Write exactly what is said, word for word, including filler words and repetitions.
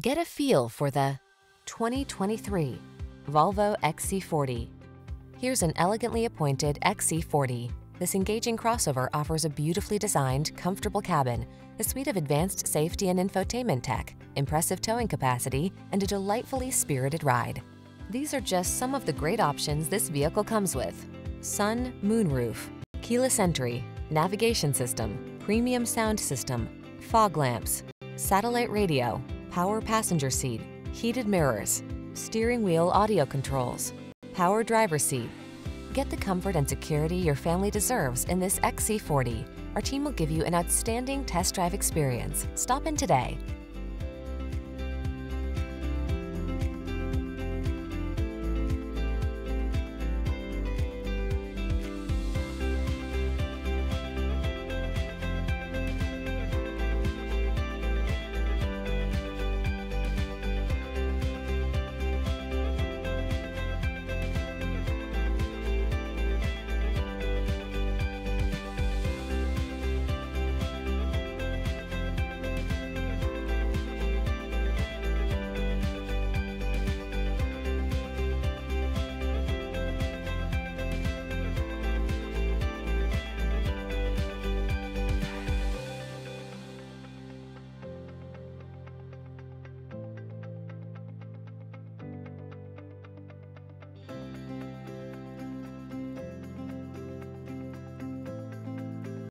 Get a feel for the twenty twenty-three Volvo X C forty. Here's an elegantly appointed X C forty. This engaging crossover offers a beautifully designed, comfortable cabin, a suite of advanced safety and infotainment tech, impressive towing capacity, and a delightfully spirited ride. These are just some of the great options this vehicle comes with: sun, moonroof, keyless entry, navigation system, premium sound system, fog lamps, satellite radio, power passenger seat, heated mirrors, steering wheel audio controls, power driver seat. Get the comfort and security your family deserves in this X C forty. Our team will give you an outstanding test drive experience. Stop in today.